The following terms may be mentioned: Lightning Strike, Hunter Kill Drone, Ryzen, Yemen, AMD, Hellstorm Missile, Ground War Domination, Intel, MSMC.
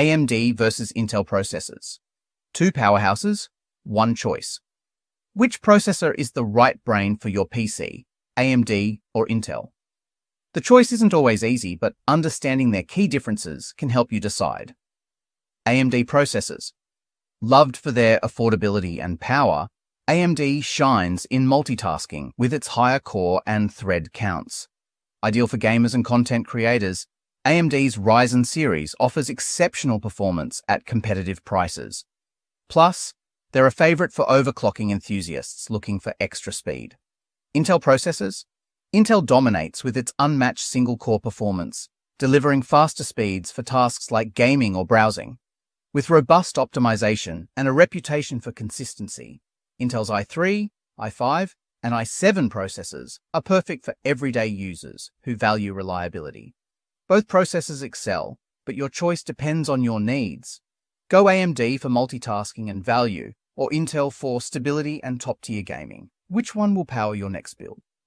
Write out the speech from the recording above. AMD versus Intel processors. Two powerhouses, one choice. Which processor is the right brain for your PC, AMD or Intel? The choice isn't always easy, but understanding their key differences can help you decide. AMD processors. Loved for their affordability and power, AMD shines in multitasking with its higher core and thread counts. Ideal for gamers and content creators, AMD's Ryzen series offers exceptional performance at competitive prices. Plus, they're a favorite for overclocking enthusiasts looking for extra speed. Intel processors? Intel dominates with its unmatched single-core performance, delivering faster speeds for tasks like gaming or browsing. With robust optimization and a reputation for consistency, Intel's i3, i5, and i7 processors are perfect for everyday users who value reliability. Both processors excel, but your choice depends on your needs. Go AMD for multitasking and value, or Intel for stability and top-tier gaming. Which one will power your next build?